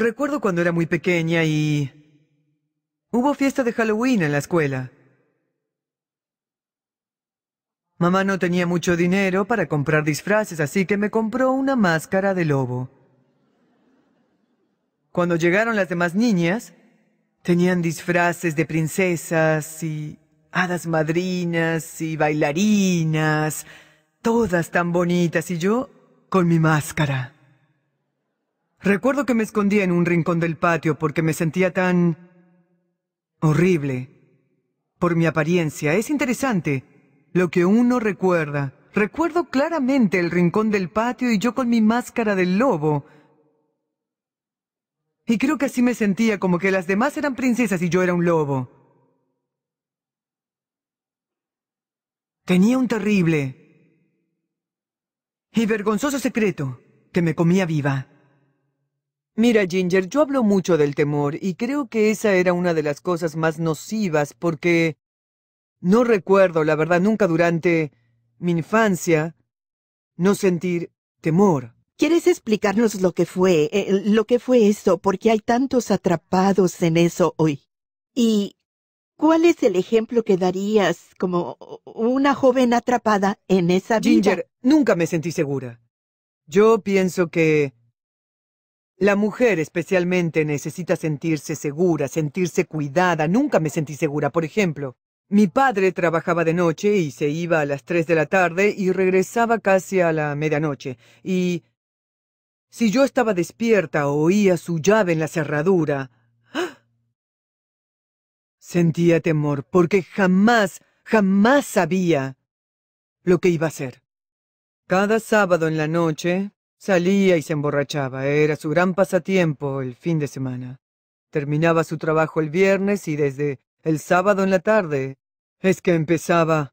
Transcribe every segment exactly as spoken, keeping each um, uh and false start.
Recuerdo cuando era muy pequeña y... hubo fiesta de Halloween en la escuela. Mamá no tenía mucho dinero para comprar disfraces, así que me compró una máscara de lobo. Cuando llegaron las demás niñas, tenían disfraces de princesas y hadas madrinas y bailarinas, todas tan bonitas, y yo con mi máscara. Recuerdo que me escondía en un rincón del patio porque me sentía tan... horrible por mi apariencia. Es interesante lo que uno recuerda. Recuerdo claramente el rincón del patio y yo con mi máscara del lobo. Y creo que así me sentía, como que las demás eran princesas y yo era un lobo. Tenía un terrible y vergonzoso secreto que me comía viva. Mira, Ginger, yo hablo mucho del temor y creo que esa era una de las cosas más nocivas porque no recuerdo, la verdad, nunca durante mi infancia no sentir temor. ¿Quieres explicarnos lo que fue, eh, lo que fue eso? Porque hay tantos atrapados en eso hoy. ¿Y cuál es el ejemplo que darías como una joven atrapada en esa vida? Ginger, nunca me sentí segura. Yo pienso que... la mujer especialmente necesita sentirse segura, sentirse cuidada. Nunca me sentí segura. Por ejemplo, mi padre trabajaba de noche y se iba a las tres de la tarde y regresaba casi a la medianoche. Y si yo estaba despierta o oía su llave en la cerradura, ¡ah!, sentía temor porque jamás, jamás sabía lo que iba a hacer. Cada sábado en la noche... salía y se emborrachaba. Era su gran pasatiempo el fin de semana. Terminaba su trabajo el viernes y desde el sábado en la tarde es que empezaba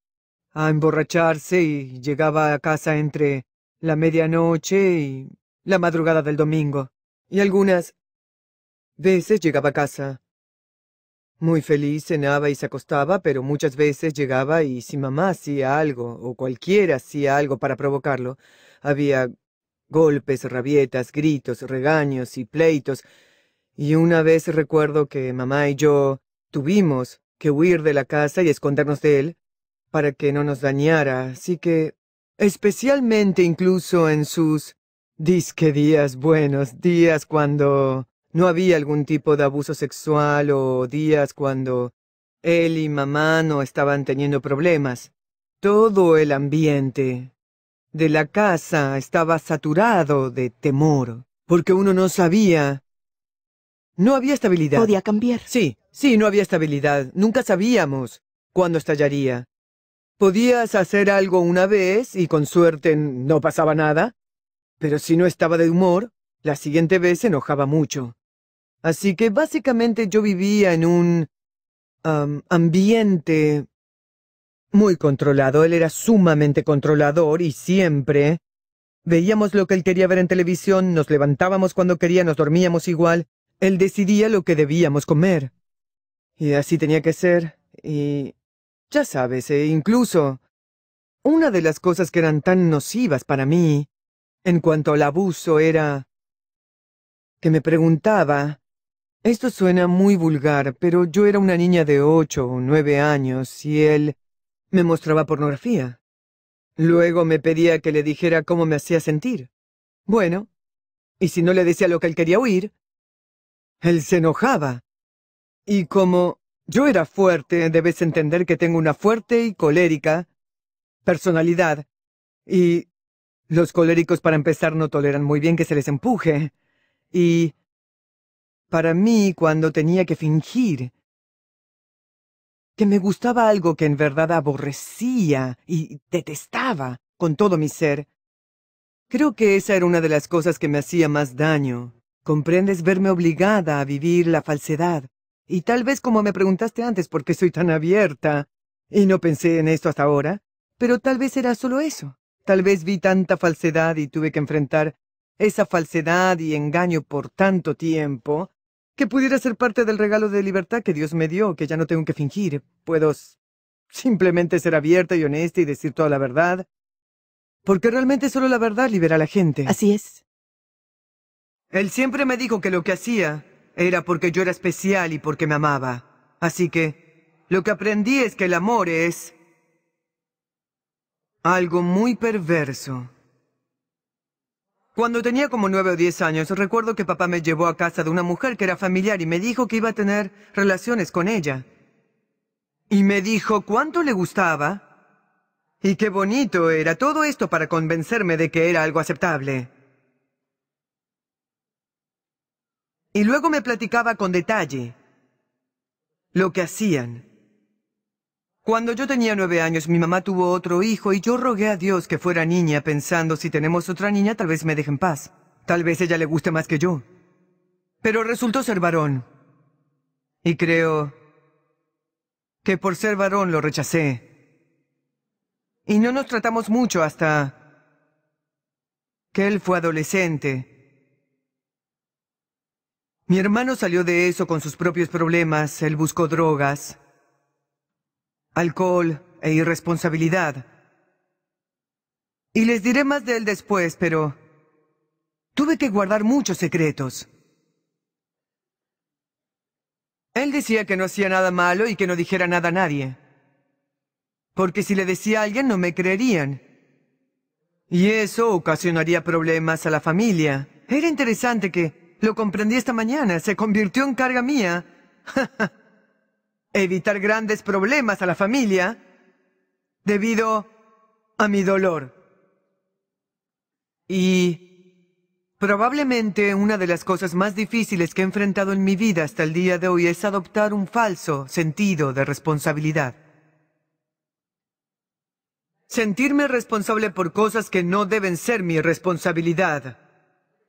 a emborracharse y llegaba a casa entre la medianoche y la madrugada del domingo. Y algunas veces llegaba a casa muy feliz, cenaba y se acostaba, pero muchas veces llegaba y si mamá hacía algo o cualquiera hacía algo para provocarlo, había... golpes, rabietas, gritos, regaños y pleitos. Y una vez recuerdo que mamá y yo tuvimos que huir de la casa y escondernos de él para que no nos dañara. Así que, especialmente incluso en sus disque días buenos, días cuando no había algún tipo de abuso sexual o días cuando él y mamá no estaban teniendo problemas, todo el ambiente de la casa estaba saturado de temor, porque uno no sabía. No había estabilidad. Podía cambiar. Sí, sí, no había estabilidad. Nunca sabíamos cuándo estallaría. Podías hacer algo una vez y con suerte no pasaba nada, pero si no estaba de humor, la siguiente vez se enojaba mucho. Así que básicamente yo vivía en un um, ambiente... muy controlado. Él era sumamente controlador y siempre veíamos lo que él quería ver en televisión, nos levantábamos cuando quería, nos dormíamos igual. Él decidía lo que debíamos comer. Y así tenía que ser. Y ya sabes, e incluso una de las cosas que eran tan nocivas para mí en cuanto al abuso era que me preguntaba... esto suena muy vulgar, pero yo era una niña de ocho o nueve años y él... me mostraba pornografía. Luego me pedía que le dijera cómo me hacía sentir. Bueno, y si no le decía lo que él quería oír, él se enojaba. Y como yo era fuerte, debes entender que tengo una fuerte y colérica personalidad. Y los coléricos, para empezar, no toleran muy bien que se les empuje. Y para mí, cuando tenía que fingir que me gustaba algo que en verdad aborrecía y detestaba con todo mi ser, creo que esa era una de las cosas que me hacía más daño. ¿Comprendes? Verme obligada a vivir la falsedad. Y tal vez, como me preguntaste antes por qué soy tan abierta, y no pensé en esto hasta ahora, pero tal vez era solo eso. Tal vez vi tanta falsedad y tuve que enfrentar esa falsedad y engaño por tanto tiempo... que pudiera ser parte del regalo de libertad que Dios me dio, que ya no tengo que fingir. Puedo simplemente ser abierta y honesta y decir toda la verdad, porque realmente solo la verdad libera a la gente. Así es. Él siempre me dijo que lo que hacía era porque yo era especial y porque me amaba. Así que lo que aprendí es que el amor es algo muy perverso. Cuando tenía como nueve o diez años, recuerdo que papá me llevó a casa de una mujer que era familiar y me dijo que iba a tener relaciones con ella. Y me dijo cuánto le gustaba y qué bonito era todo esto para convencerme de que era algo aceptable. Y luego me platicaba con detalle lo que hacían. Cuando yo tenía nueve años, mi mamá tuvo otro hijo y yo rogué a Dios que fuera niña, pensando, si tenemos otra niña, tal vez me deje en paz. Tal vez ella le guste más que yo. Pero resultó ser varón. Y creo que por ser varón lo rechacé. Y no nos tratamos mucho hasta que él fue adolescente. Mi hermano salió de eso con sus propios problemas. Él buscó drogas, alcohol e irresponsabilidad. Y les diré más de él después, pero tuve que guardar muchos secretos. Él decía que no hacía nada malo y que no dijera nada a nadie, porque si le decía a alguien no me creerían. Y eso ocasionaría problemas a la familia. Era interesante que lo comprendí esta mañana. Se convirtió en carga mía. ¡Ja, ja! Evitar grandes problemas a la familia debido a mi dolor. Y probablemente una de las cosas más difíciles que he enfrentado en mi vida hasta el día de hoy es adoptar un falso sentido de responsabilidad. Sentirme responsable por cosas que no deben ser mi responsabilidad.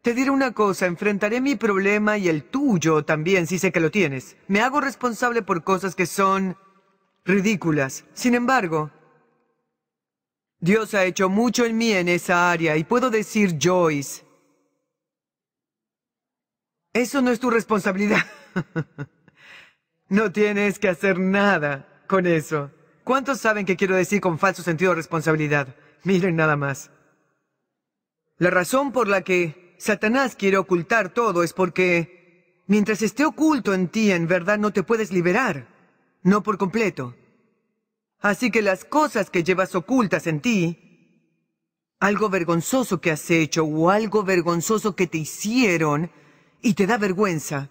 Te diré una cosa, enfrentaré mi problema y el tuyo también, si sé que lo tienes. Me hago responsable por cosas que son ridículas. Sin embargo, Dios ha hecho mucho en mí en esa área y puedo decir, Joyce, eso no es tu responsabilidad. No tienes que hacer nada con eso. ¿Cuántos saben qué quiero decir con falso sentido de responsabilidad? Miren nada más. La razón por la que Satanás quiere ocultar todo es porque mientras esté oculto en ti, en verdad no te puedes liberar, no por completo. Así que las cosas que llevas ocultas en ti, algo vergonzoso que has hecho o algo vergonzoso que te hicieron y te da vergüenza.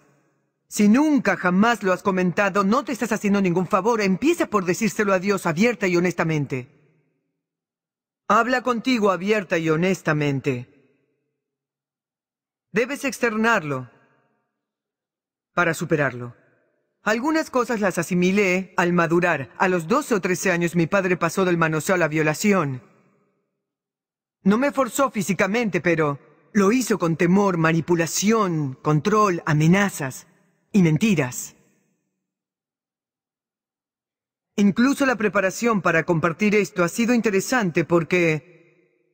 Si nunca jamás lo has comentado, no te estás haciendo ningún favor. Empieza por decírselo a Dios abierta y honestamente. Habla contigo abierta y honestamente. Debes externarlo para superarlo. Algunas cosas las asimilé al madurar. A los doce o trece años mi padre pasó del manoseo a la violación. No me forzó físicamente, pero lo hizo con temor, manipulación, control, amenazas y mentiras. Incluso la preparación para compartir esto ha sido interesante porque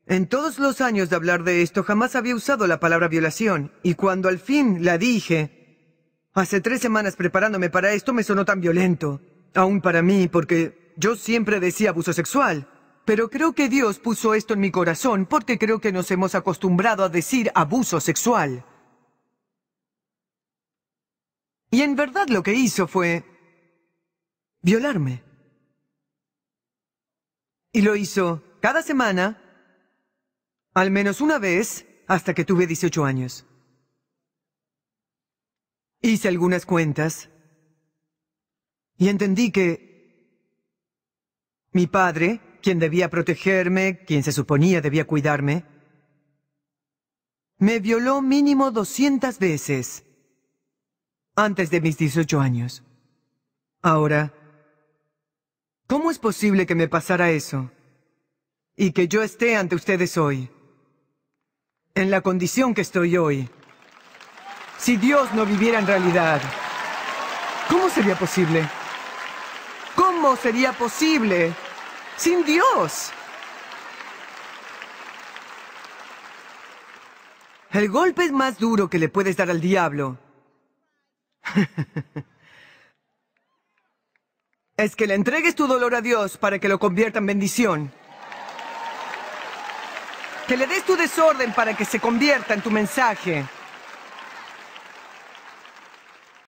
en todos los años de hablar de esto, jamás había usado la palabra violación. Y cuando al fin la dije, hace tres semanas preparándome para esto, me sonó tan violento. Aún para mí, porque yo siempre decía abuso sexual. Pero creo que Dios puso esto en mi corazón porque creo que nos hemos acostumbrado a decir abuso sexual. Y en verdad lo que hizo fue violarme. Y lo hizo cada semana, al menos una vez, hasta que tuve dieciocho años. Hice algunas cuentas y entendí que mi padre, quien debía protegerme, quien se suponía debía cuidarme, me violó mínimo doscientas veces antes de mis dieciocho años. Ahora, ¿cómo es posible que me pasara eso y que yo esté ante ustedes hoy, en la condición que estoy hoy? Si Dios no viviera en realidad, ¿cómo sería posible? ¿Cómo sería posible sin Dios? El golpe es más duro que le puedes dar al diablo. Es que le entregues tu dolor a Dios para que lo convierta en bendición. Que le des tu desorden para que se convierta en tu mensaje.